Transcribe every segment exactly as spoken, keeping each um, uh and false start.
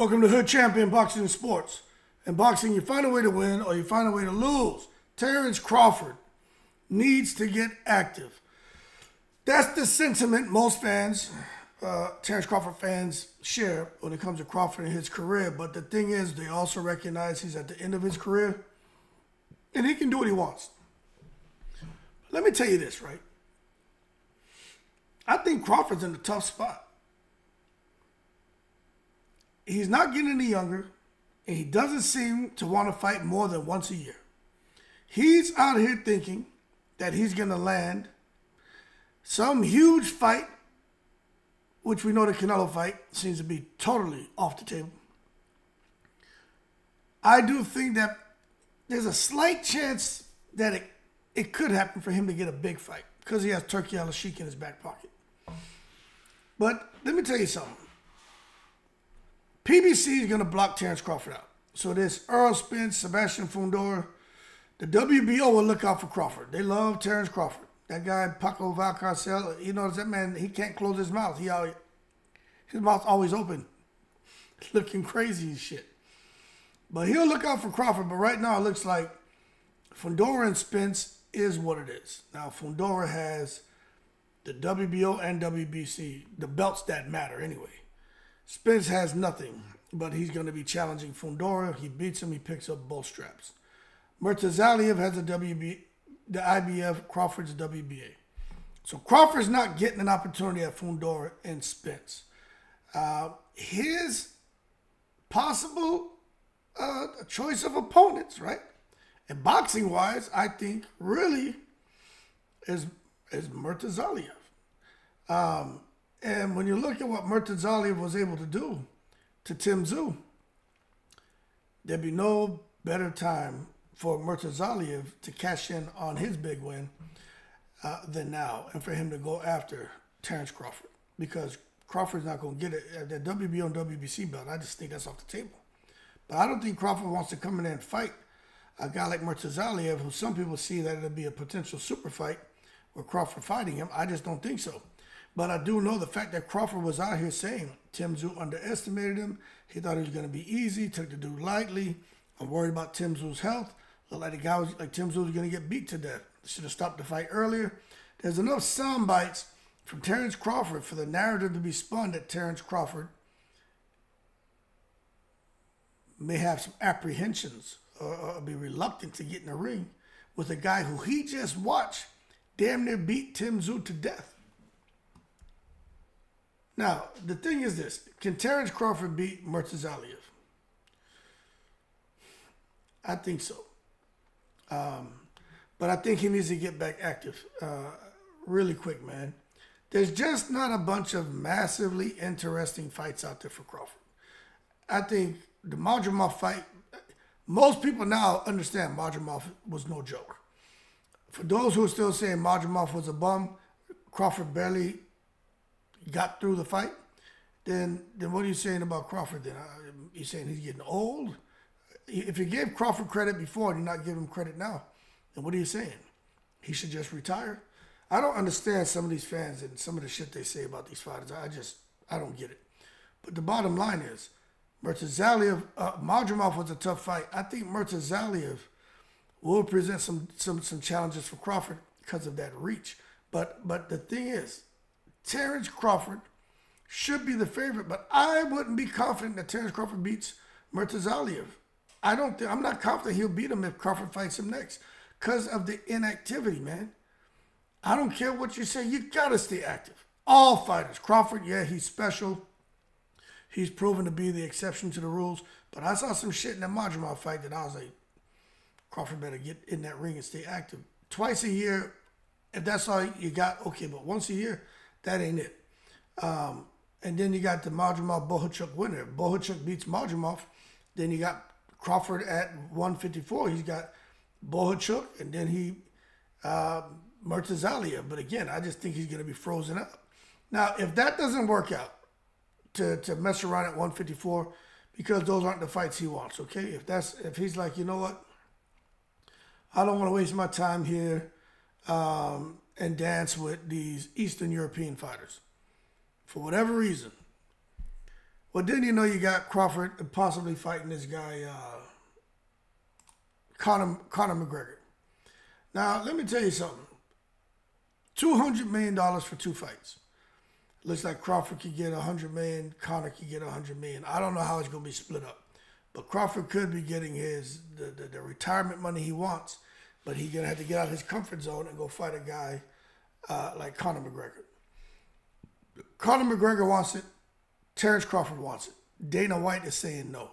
Welcome to Hood Champion Boxing and Sports. In boxing, you find a way to win or you find a way to lose. Terence Crawford needs to get active. That's the sentiment most fans, uh, Terence Crawford fans, share when it comes to Crawford and his career. But the thing is, they also recognize he's at the end of his career and he can do what he wants. Let me tell you this, right? I think Crawford's in a tough spot. He's not getting any younger, and he doesn't seem to want to fight more than once a year. He's out here thinking that he's going to land some huge fight, which we know the Canelo fight seems to be totally off the table. I do think that there's a slight chance that it, it could happen for him to get a big fight because he has Turki Al-Sheikh in his back pocket. But let me tell you something. P B C is going to block Terence Crawford out. So there's Errol Spence, Sebastian Fundora. The W B O will look out for Crawford. They love Terence Crawford. That guy, Paco Valcarcel, you notice that man, he can't close his mouth. He always, his mouth's always open, looking crazy and shit. But he'll look out for Crawford. But right now it looks like Fundora and Spence is what it is. Now, Fundora has the W B O and W B C, the belts that matter anyway. Spence has nothing, but he's going to be challenging Fundora. He beats him. He picks up both straps. Murtazaliev has a W B, the I B F. Crawford's W B A. So Crawford's not getting an opportunity at Fundora and Spence. Uh, his possible uh, choice of opponents, right? And boxing-wise, I think really is is Murtazaliev. Um, And when you look at what Murtazaliev was able to do to Tim Tszyu, there'd be no better time for Murtazaliev to cash in on his big win uh, than now, and for him to go after Terence Crawford, because Crawford's not going to get it. The W B O and W B C belt, I just think that's off the table. But I don't think Crawford wants to come in there and fight a guy like Murtazaliev, who some people see that it'll be a potential super fight with Crawford fighting him. I just don't think so. But I do know the fact that Crawford was out here saying Tim Tszyu underestimated him. He thought it was going to be easy, took the dude lightly. I'm worried about Tim Tszyu's health. Looked like the guy was like Tim Tszyu was going to get beat to death. Should have stopped the fight earlier. There's enough sound bites from Terence Crawford for the narrative to be spun that Terence Crawford may have some apprehensions or, or be reluctant to get in the ring with a guy who he just watched damn near beat Tim Tszyu to death. Now, the thing is this. Can Terence Crawford beat Murtazaliev? I think so. Um, but I think he needs to get back active uh, really quick, man. There's just not a bunch of massively interesting fights out there for Crawford. I think the Majumov fight, most people now understand Majumov was no joke. For those who are still saying Majumov was a bum, Crawford barely got through the fight, then then what are you saying about Crawford then? You're saying he's getting old? If you gave Crawford credit before and you're not giving him credit now, then what are you saying? He should just retire? I don't understand some of these fans and some of the shit they say about these fighters. I just, I don't get it. But the bottom line is, Murtazaliev, uh, Madrimov was a tough fight. I think Murtazaliev will present some, some, some challenges for Crawford because of that reach. But, but the thing is, Terence Crawford should be the favorite, but I wouldn't be confident that Terence Crawford beats Murtazaliev. I don't think, I'm not confident he'll beat him if Crawford fights him next because of the inactivity, man. I don't care what you say. You got to stay active. All fighters. Crawford, yeah, he's special. He's proven to be the exception to the rules, but I saw some shit in that Majumov fight that I was like, Crawford better get in that ring and stay active. Twice a year, if that's all you got, okay, but once a year, that ain't it. Um, and then you got the Madrimov Bohuchuk winner. Bohuchuk beats Madrimov. Then you got Crawford at one fifty-four. He's got Bohuchuk, and then he uh, Murtazaliev. But again, I just think he's going to be frozen up. Now, if that doesn't work out, to to mess around at one fifty-four, because those aren't the fights he wants. Okay, if that's if he's like, you know what, I don't want to waste my time here. Um, and dance with these Eastern European fighters. For whatever reason, Well, didn't you know you got Crawford possibly fighting this guy, uh, Conor, Conor McGregor? Now, let me tell you something. two hundred million dollars for two fights. Looks like Crawford could get one hundred million dollars. Conor could get one hundred million dollars. I don't know how it's going to be split up. But Crawford could be getting his the, the, the retirement money he wants, but he's going to have to get out of his comfort zone and go fight a guy uh, like Conor McGregor. Conor McGregor wants it. Terence Crawford wants it. Dana White is saying no.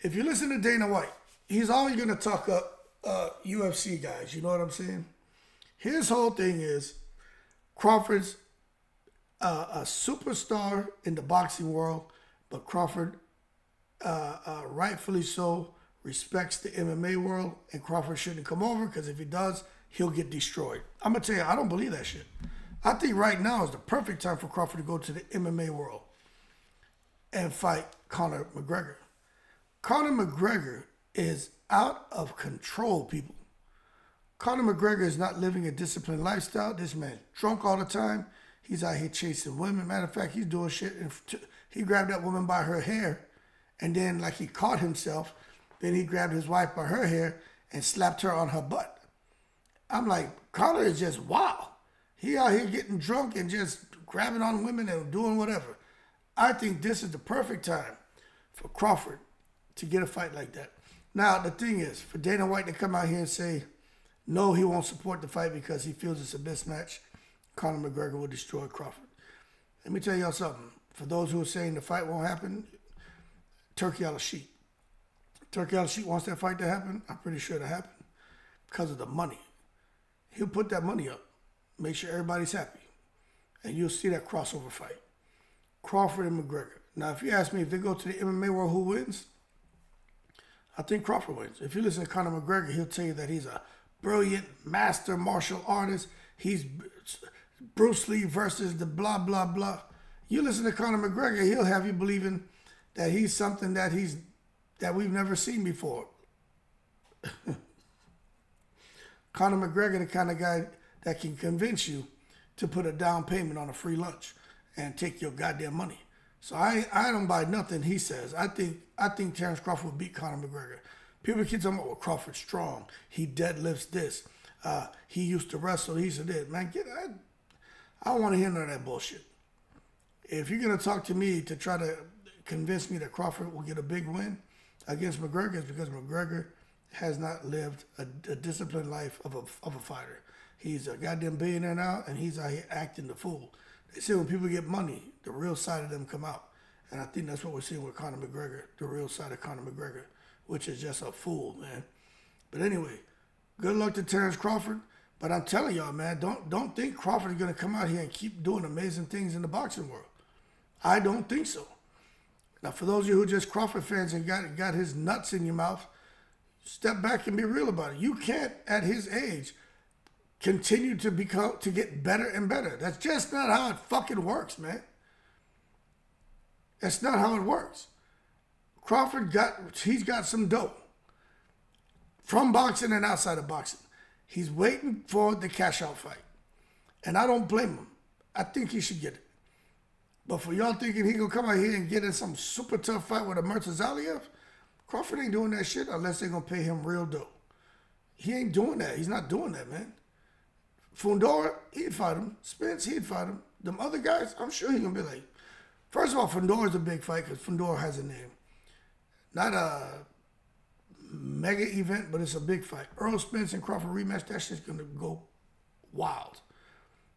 If you listen to Dana White, he's always going to talk up uh, U F C guys. You know what I'm saying? His whole thing is Crawford's uh, a superstar in the boxing world, but Crawford, uh, uh, rightfully so, respects the M M A world, and Crawford shouldn't come over because if he does, he'll get destroyed. I'm going to tell you, I don't believe that shit. I think right now is the perfect time for Crawford to go to the M M A world and fight Conor McGregor. Conor McGregor is out of control, people. Conor McGregor is not living a disciplined lifestyle. This man's drunk all the time. He's out here chasing women. Matter of fact, he's doing shit. And he grabbed that woman by her hair, and then like he caught himself. Then he grabbed his wife by her hair and slapped her on her butt. I'm like, Conor is just wow. He out here getting drunk and just grabbing on women and doing whatever. I think this is the perfect time for Crawford to get a fight like that. Now, the thing is, for Dana White to come out here and say, no, he won't support the fight because he feels it's a mismatch, Conor McGregor will destroy Crawford. Let me tell y'all something. For those who are saying the fight won't happen, Turki Al-Sheikh. Turki Al-Sheikh wants that fight to happen. I'm pretty sure it'll happen because of the money. He'll put that money up, make sure everybody's happy, and you'll see that crossover fight. Crawford and McGregor. Now, if you ask me if they go to the M M A world, who wins? I think Crawford wins. If you listen to Conor McGregor, he'll tell you that he's a brilliant master martial artist. He's Bruce Lee versus the blah, blah, blah. You listen to Conor McGregor, he'll have you believing that he's something that he's that we've never seen before. Conor McGregor, the kind of guy that can convince you to put a down payment on a free lunch and take your goddamn money. So I, I don't buy nothing he says. I think I think Terence Crawford will beat Conor McGregor. People keep talking about, well, Crawford's strong. He deadlifts this. Uh, he used to wrestle. He said this. Man, get, I, I don't want to hear none of that bullshit. If you're going to talk to me to try to convince me that Crawford will get a big win against McGregor, it's because McGregor has not lived a, a disciplined life of a, of a fighter. He's a goddamn billionaire now, and he's out here acting the fool. They say when people get money, the real side of them come out. And I think that's what we're seeing with Conor McGregor, the real side of Conor McGregor, which is just a fool, man. But anyway, good luck to Terence Crawford. But I'm telling y'all, man, don't, don't think Crawford is going to come out here and keep doing amazing things in the boxing world. I don't think so. Now, for those of you who are just Crawford fans and got, got his nuts in your mouth, step back and be real about it. You can't, at his age, continue to become to get better and better. That's just not how it fucking works, man. That's not how it works. Crawford got he's got some dough from boxing and outside of boxing. He's waiting for the cash out fight, and I don't blame him. I think he should get it. But for y'all thinking he gonna come out here and get in some super tough fight with a Murtazaliev, Crawford ain't doing that shit unless they're gonna pay him real dough. He ain't doing that. He's not doing that, man. Fundora, he'd fight him. Spence, he'd fight him. Them other guys, I'm sure he's going to be like... First of all, Fundora's a big fight because Fundora has a name. Not a mega event, but it's a big fight. Errol Spence and Crawford rematch, that shit's going to go wild.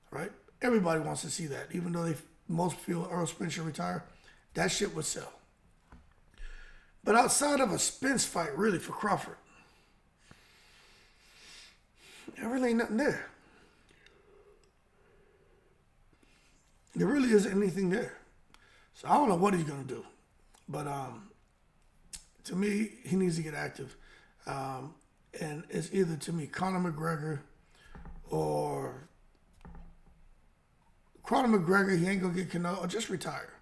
Right? Everybody wants to see that. Even though they most feel Errol Spence should retire, that shit would sell. But outside of a Spence fight, really, for Crawford, there really ain't nothing there. There really isn't anything there. So I don't know what he's going to do. But um, to me, he needs to get active. Um, and it's either, to me, Conor McGregor or Conor McGregor, he ain't going to get Canelo, or just retire.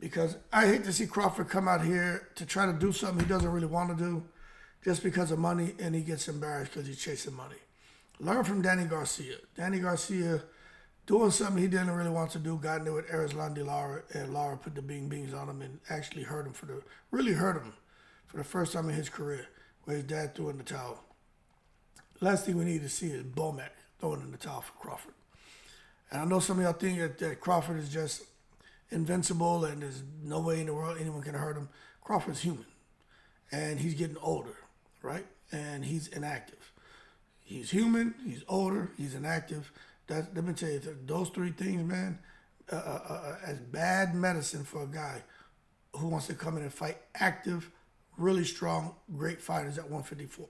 Because I hate to see Crawford come out here to try to do something he doesn't really want to do just because of money, and he gets embarrassed because he's chasing money. Learn from Danny Garcia. Danny Garcia doing something he didn't really want to do, got in there with Arislandi Lara, and Lara put the Bing Bings on him and actually hurt him for the, really hurt him for the first time in his career, where his dad threw in the towel. Last thing we need to see is Bomek throwing in the towel for Crawford. And I know some of y'all think that, that Crawford is just invincible and there's no way in the world anyone can hurt him. Crawford's human, and he's getting older, right? And he's inactive. He's human, he's older, he's inactive. That, let me tell you, those three things, man, uh, uh, uh, as bad medicine for a guy who wants to come in and fight active, really strong, great fighters at one fifty-four.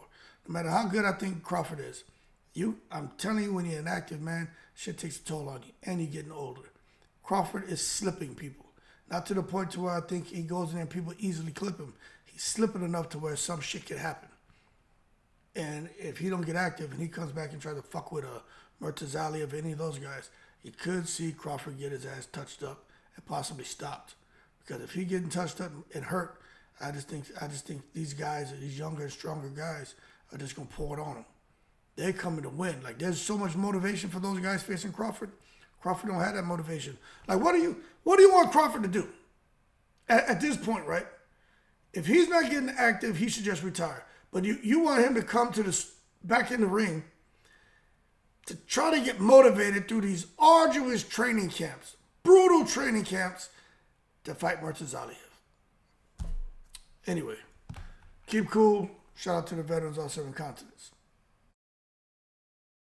No matter how good I think Crawford is, you, I'm telling you, when you're inactive, man, shit takes a toll on you, and you're getting older. Crawford is slipping people, not to the point to where I think he goes in there and people easily clip him. He's slipping enough to where some shit could happen. And if he don't get active and he comes back and tries to fuck with a Murtazaliev, any of those guys, you could see Crawford get his ass touched up and possibly stopped. Because if he getting touched up and hurt, I just think I just think these guys, these younger and stronger guys, are just gonna pour it on him. They're coming to win. Like, there's so much motivation for those guys facing Crawford. Crawford don't have that motivation. Like, what do you what do you want Crawford to do at, at this point, right? If he's not getting active, he should just retire. But you, you want him to come to the back in the ring to try to get motivated through these arduous training camps, brutal training camps, to fight Murtazaliev. Anyway, keep cool. Shout out to the veterans on seven continents.